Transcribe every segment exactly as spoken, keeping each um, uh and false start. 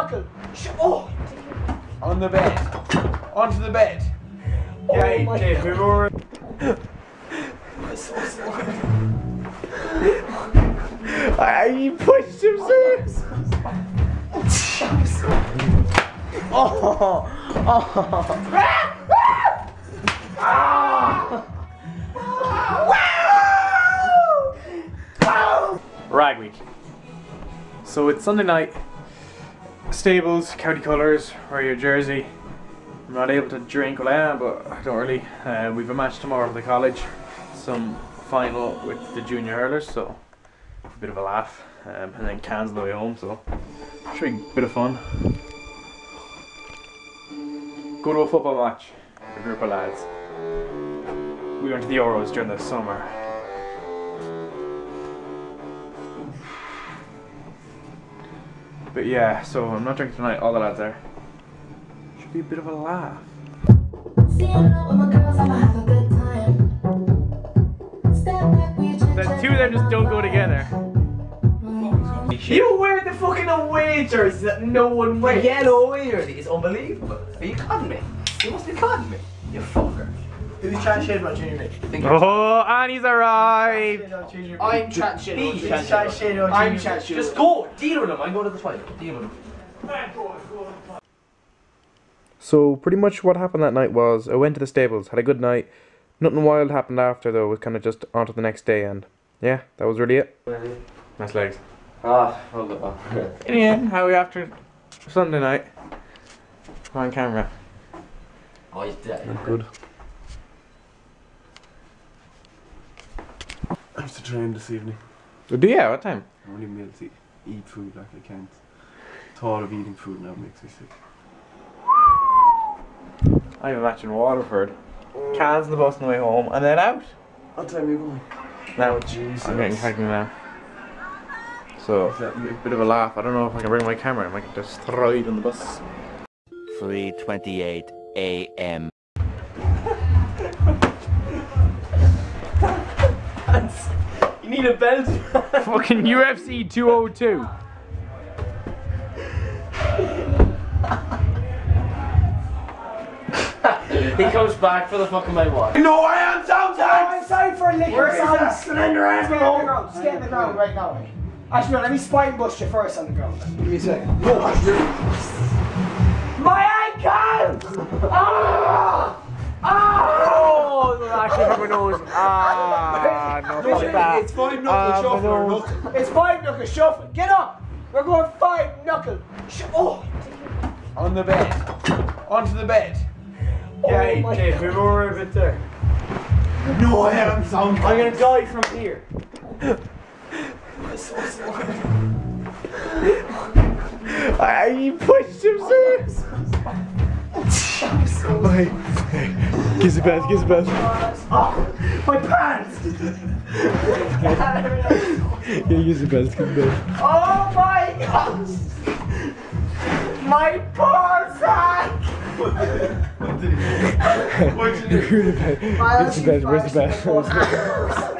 knuckle. Oh! On the bed. Onto the bed. Oh yeah, my Dave, we were... so I you pushed him, sir. Oh, oh. Oh. Rag week. So it's Sunday night. Stables, county colours, wear your jersey. I'm not able to drink, well I am, but I don't really. Uh, we've a match tomorrow at the college, some final with the junior hurlers, so a bit of a laugh. Um, and then Can's the way home, so should be a bit of fun. Go to a football match, a group of lads. We went to the Euros during the summer. But yeah, so I'm not drinking tonight, all the lads there. Should be a bit of a laugh. The two of them just don't go together. You wear the fucking away jersey that no one wears. The yellow away jersey is unbelievable. Are you conning me? You must be conning me. You fucker. Who's chat shit about Junior Nick? Oh, Annie's arrived! I'm chat shit. He's chat shit. I'm chat shit. Just go! Deal with him! I'm going to the toilet. Deal with him. So, pretty much what happened that night was I went to the stables, had a good night. Nothing wild happened after though, it was kind of just on to the next day, and yeah, that was really it. Nice legs. Ah, hold it up. In the end, how are we after Sunday night? I'm on camera. Oh, he's dead. Not good. I have to train this evening. Oh, do you? Yeah, what time? I won't even be able to eat food, like I can't. Thought of eating food now makes me sick. I have a match in Waterford. Mm. Cans in the bus on the way home and then out. What time are you going? Now, oh, Jesus. I'm getting pregnant now. So, a bit of a laugh. I don't know if I can bring my camera. I might get destroyed on the bus. three twenty-eight A M You need a belt. Fucking U F C two oh two. He comes back for the fucking my watch. No, I am sometimes. I'm sorry for a lick. Where's that? Slender ass. Get on the ground. Just get on the ground right now. Mate. Actually, no, let me spine bust you first on the ground. Give me a second. No, my ankle! Ah! Ah! Oh, actually, my nose. Ah, no, fuck that. It's five knuckle shuffle or nothing. It's five knuckle shuffle. Get up. We're going five knuckle. Sh oh. On the bed. Onto the bed. Oh yeah, my Dave, we were a bit there. No, I haven't sound. I'm gonna die from here. I'm so sorry. I you pushed him, sir. I'm so sorry. Kiss the best, kiss the best. Oh, my pants! Yeah, kiss the best, kiss the best. Oh my gosh! My poor sack! What did you do? What did you do? Where's the best? Where's the best? Where's the best?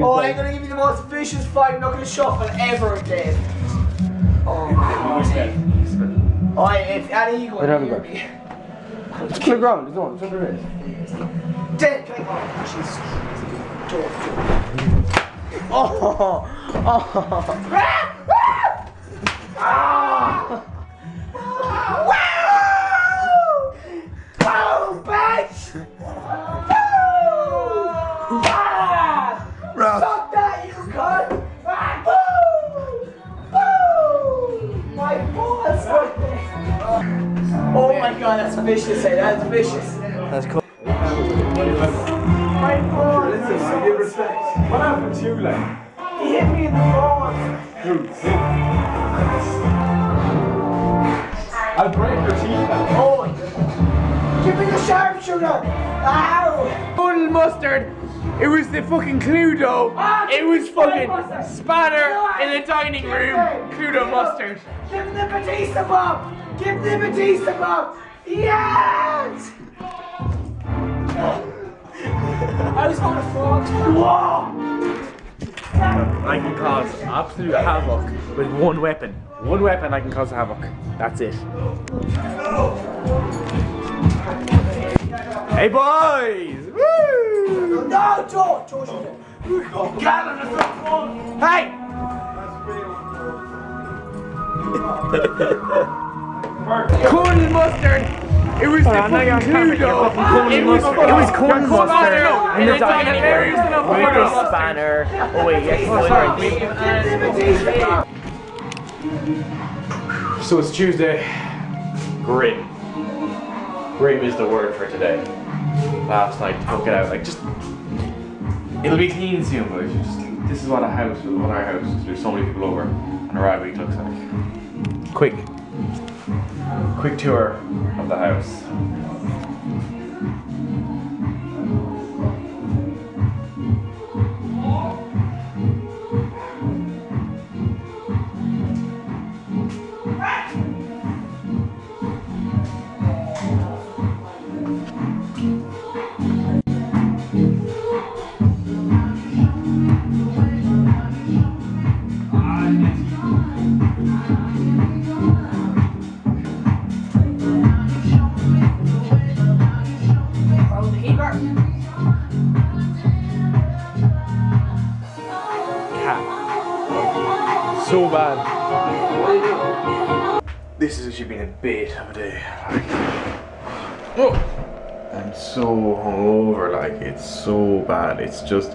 Oh, I'm gonna give you the most vicious fight knuckle shuffle ever again. Oh my god. Oh, if any you go to me. Just kill the ground, there's one, there's one there is. Dead, can I go? Jesus Christ. Oh, oh, oh. Vicious, eh? That's vicious. That's cool. My God. Listen, give respect. What happened to you, like? He hit me in the balls. Dude, sit. I'll break your teeth. Oh, give me the sharpshooter. Ow. Total mustard. It was the fucking Cluedo. Ah, it was fucking spatter no, in the dining room. It. Cluedo give mustard. Up. Give the Batista bomb. Give the Batista bomb. Yes! I was on a frog. Whoa! I can cause absolute havoc with one weapon. One weapon I can cause havoc. That's it. Hey boys! Woo! No, George! George, George. Gavin, that's not fun! Hey! Corn and mustard! It was oh, different too, though! It was corn and mustard! And it's on a banner! Oh wait, yes, it's So it's Tuesday. Grim. Grim is the word for today. Last night, took it out. Like just, it'll be clean soon, but it's just, this is what a house, what our house is. There's so many people over, and a rag week looks like. Quick, quick tour of the house. So bad. This has actually been a bit of a day. Like, oh, I'm so hungover, like it's so bad. It's just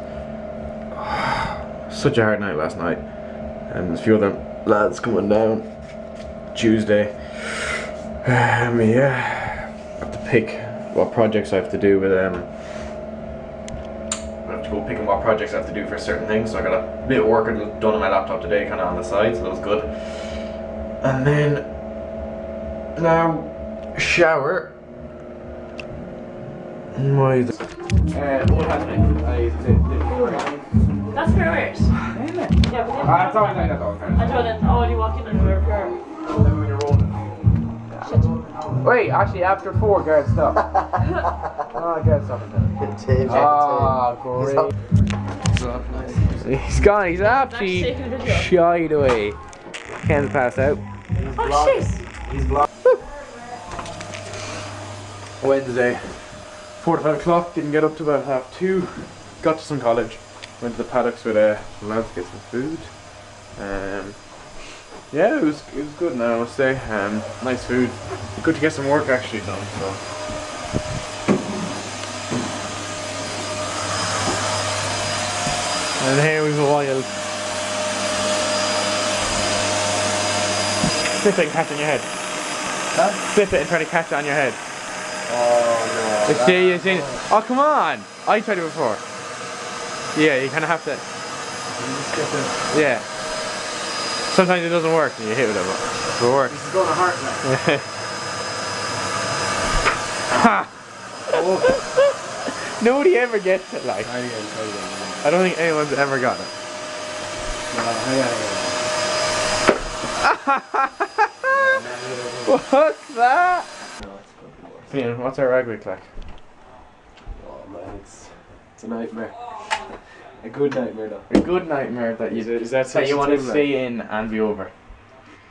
oh, such a hard night last night. And there's a few other lads coming down Tuesday. Um, yeah, I have to pick what projects I have to do with them. Um, Go picking what projects I have to do for certain things, so I got a bit of work done on my laptop today, kind of on the side, so that was good. And then now shower. My uh, that's very weird. Yeah, but I thought I that all kind of. I told him, oh, you walk in and we're rolling. Wait, actually, after four, guys, stop. Oh, guys, stop it. Ah, oh, great. He's gone, he's actually shied away. Ken's passed out. He's oh, jeez. He's blocked. Wednesday, four to five o'clock, didn't get up to about half two. Got to some college. Went to the paddocks with uh, some lads to get some food. Um, yeah, it was, it was good now, I must say. Um, nice food. Good to get some work actually done, so. And here we go wild. Flip it and catch it on your head. Huh? Flip it and try to catch it on your head. Oh no. It's serious, serious. Oh come on! I tried it before. Yeah, you kind of have to. You just get the... Yeah. Sometimes it doesn't work and you hit with it, but it works. This is going to hurt now. Ha! Oh. Nobody ever gets it like. I get it, I get it. I don't think anyone's ever got it. What's that? Ian, what's our rag week like? Oh man, it's, it's a nightmare. A good nightmare though. A good nightmare that you, is, is that, that you want to stay in and be over.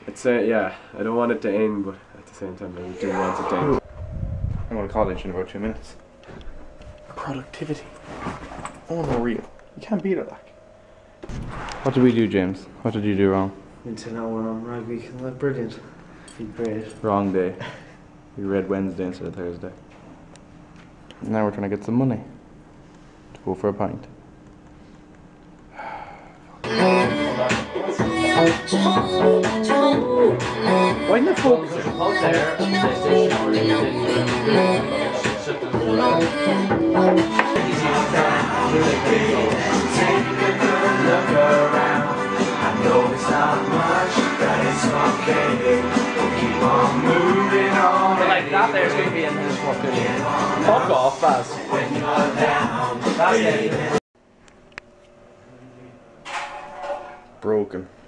It's uh, yeah, I don't want it to end, but at the same time I do want it to end. I'm going to college in about two minutes. Productivity. Unreal. You can't beat it like. What did we do, James? What did you do wrong? Until now we're on rugby, isn't that brilliant? Great. Wrong day. We read Wednesday instead of Thursday. Now we're trying to get some money to go for a pint. Why didn't the focus there? Take a good look around. I know it's not much, but it's okay. We'll keep on moving on. But like that there's going to be in this fucking fuck off fast. When you're down, that's it. Broken.